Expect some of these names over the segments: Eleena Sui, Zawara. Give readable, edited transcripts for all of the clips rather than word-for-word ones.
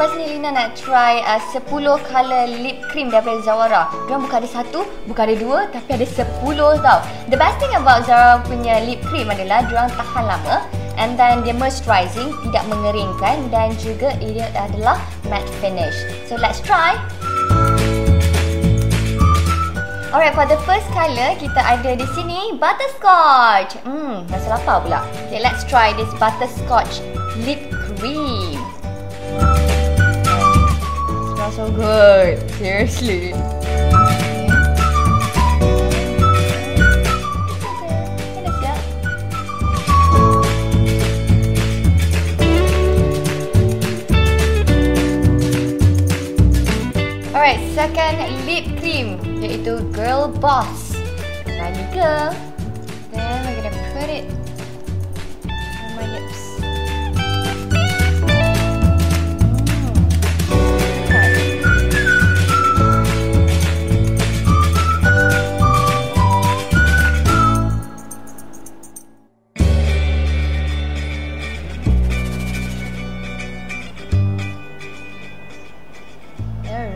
Lepas ni Lina nak try 10 colour lip cream daripada Zawara. Diorang bukan ada satu, bukan ada dua, tapi ada 10 tau. The best thing about Zawara punya lip cream adalah diorang tahan lama. And then dia moisturising, tidak mengeringkan, dan juga dia adalah matte finish. So let's try. Alright, for the first colour, kita ada di sini butterscotch. Rasa lapar pula. Okay, let's try this butterscotch lip cream. It smells so good. Seriously. Alright, second lip cream, iaitu Girl Boss. Tiny girl. Then we're gonna put it on my lips. Alright.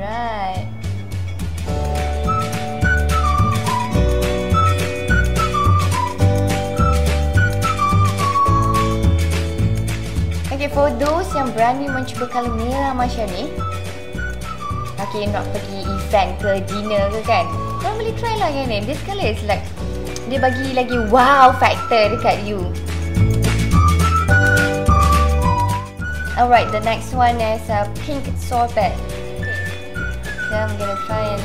For those yang berani mencuba colour merah macam ni, okay, nak pergi event ke dinner ke kan, korang boleh try lah kan ni. This colour is like, dia bagi lagi wow factor dekat you. Alright, the next one is pink sorbet. So I'm gonna try and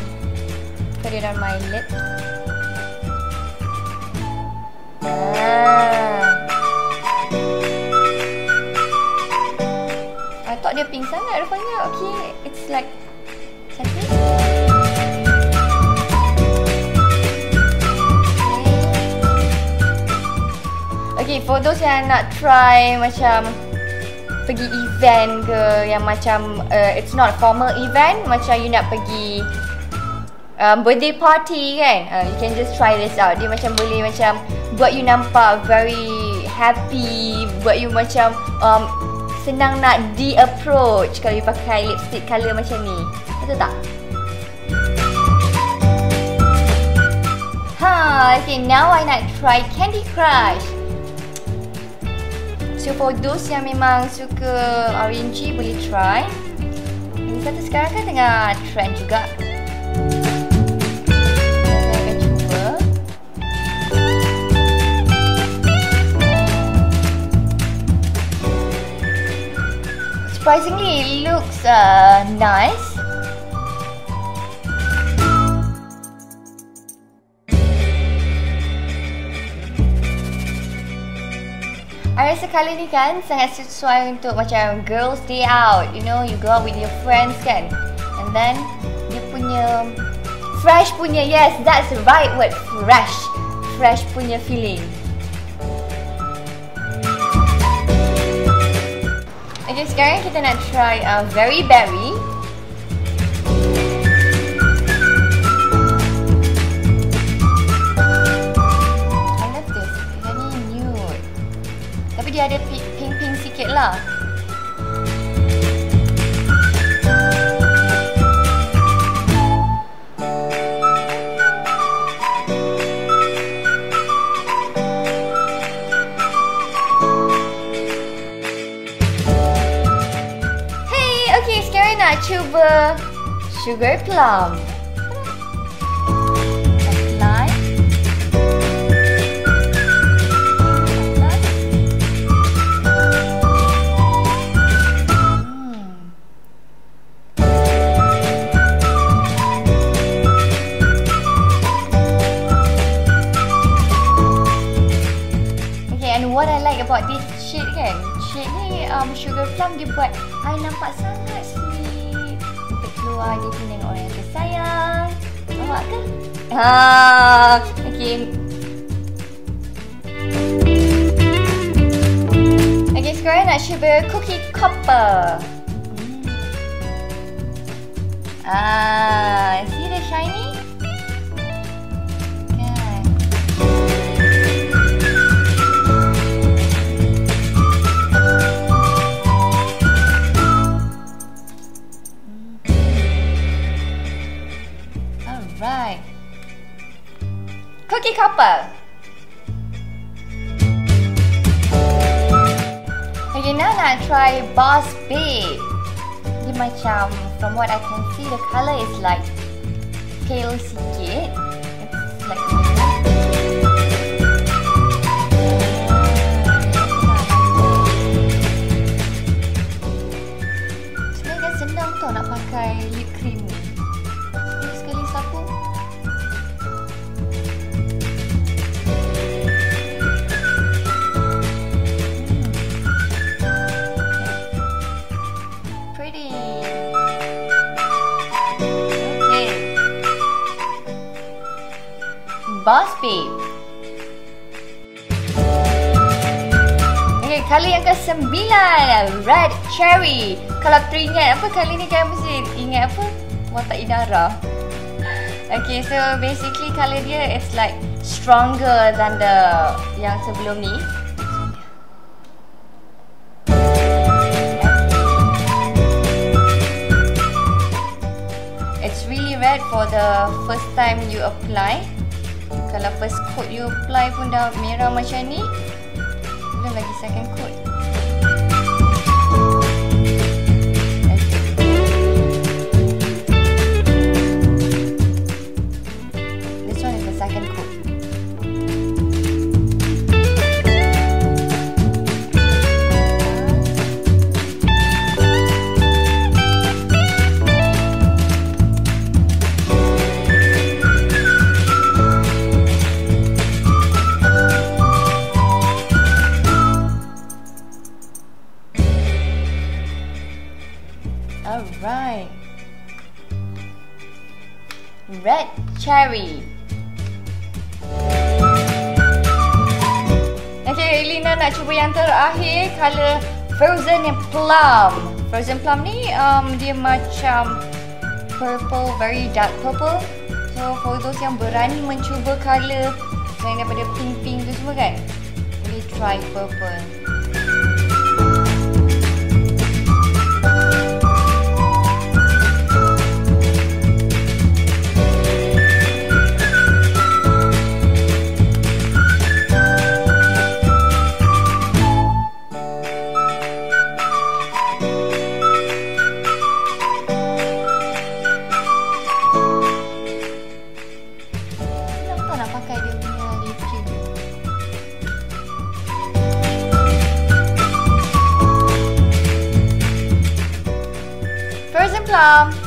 put it on my lip. Tak dia pink sangat rupanya. Okay, it's like cantik. Okay, for those yang nak try macam pergi event ke, yang macam it's not formal event, macam you nak pergi birthday party kan, you can just try this out. Dia macam boleh macam buat you nampak very happy, buat you macam senang nak di-approach kalau you pakai lipstick colour macam ni. Betul tak? Okay, now I nak try Candy Crush. So for those yang memang suka orangey, boleh try. Ini satu sekarang kan tengah trend juga. Surprisingly, it looks nice. I rasa colour ni kan sangat sesuai untuk macam girls day out. You know, you go out with your friends kan. And then, dia punya fresh punya, yes, that's the right word, fresh. Fresh punya feeling. Okay, sekarang kita nak try Very Berry. I love this. Dia ni nude. Tapi dia ada pink-pink sikit lah. Nak cuba Sugar Plum. Apply. Okay, and what I like about this shade kan, shade ni Sugar Plum dia buat I nampak sangat sweet. Keluar dia tunang orang yang tersayang. Nampak ke? Okay. Okay, sekarang nak cuba Cookie Copper. See the shiny? Kan? pergi kapal. Eleena nak try Boss Babe. Dia macam, from what I can see, the colour is like pale sikit. It's like sebenarnya dah senang tau nak pakai lip cream ni. Sekali sapu. Boss Babe. Okay, kali yang ke-9, Red Cherry. Kalau teringat apa kali ni kalian mesti ingat apa? Watak Inara. Okay, so basically kali dia it's like stronger than the yang sebelum ni. It's really red for the first time you apply. Kalau first coat you apply pun dah merah macam ni, belum lagi second coat. This one is the second coat. Alright, Red Cherry. Okay, Eleena nak cuba yang terakhir, colour Frozen and Plum. Frozen Plum ni dia macam purple, very dark purple. So for those yang berani mencuba colour selain daripada pink-pink tu semua kan, boleh try purple. Frozen Plum.